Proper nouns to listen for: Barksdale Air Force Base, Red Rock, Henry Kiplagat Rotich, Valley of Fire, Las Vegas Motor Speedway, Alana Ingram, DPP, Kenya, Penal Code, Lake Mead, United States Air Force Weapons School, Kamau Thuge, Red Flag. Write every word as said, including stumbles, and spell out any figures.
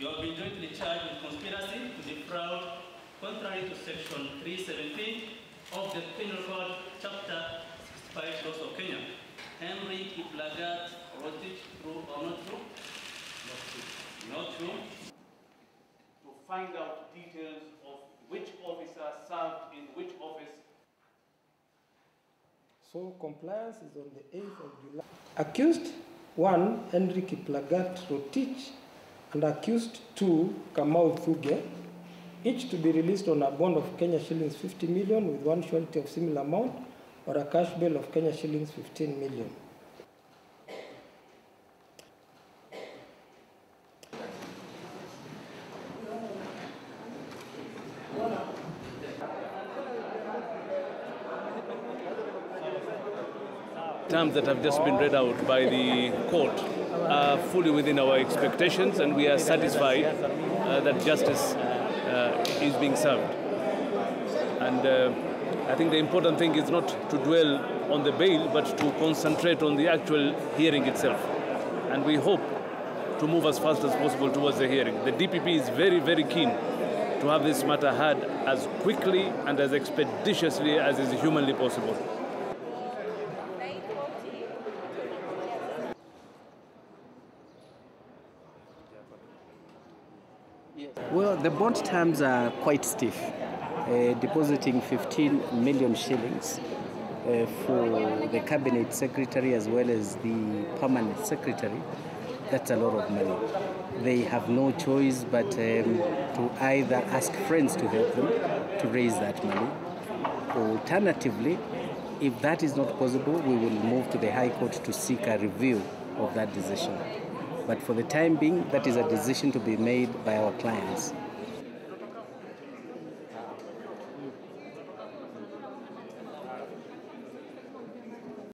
You have been jointly charged with conspiracy to defraud contrary to Section three seventeen of the Penal Code, Chapter sixty-five, Laws of Kenya. Henry Kiplagat Rotich, true or not true? Not true. Not true. To find out details of which officer served in which office. So compliance is on the eighth of July. Accused one, Henry Kiplagat Rotich, and accused two, Kamau Thuge, each to be released on a bond of Kenya shillings fifty million with one surety of similar amount or a cash bail of Kenya shillings fifteen million. Terms that have just been read out by the court are fully within our expectations, and we are satisfied uh, that justice uh, is being served. And uh, I think the important thing is not to dwell on the bail, but to concentrate on the actual hearing itself. And we hope to move as fast as possible towards the hearing. The D P P is very, very keen to have this matter heard as quickly and as expeditiously as is humanly possible. Well, the bond terms are quite stiff, uh, depositing fifteen million shillings uh, for the cabinet secretary as well as the permanent secretary. That's a lot of money. They have no choice but um, to either ask friends to help them to raise that money. Alternatively, if that is not possible, we will move to the High Court to seek a review of that decision. But for the time being, that is a decision to be made by our clients.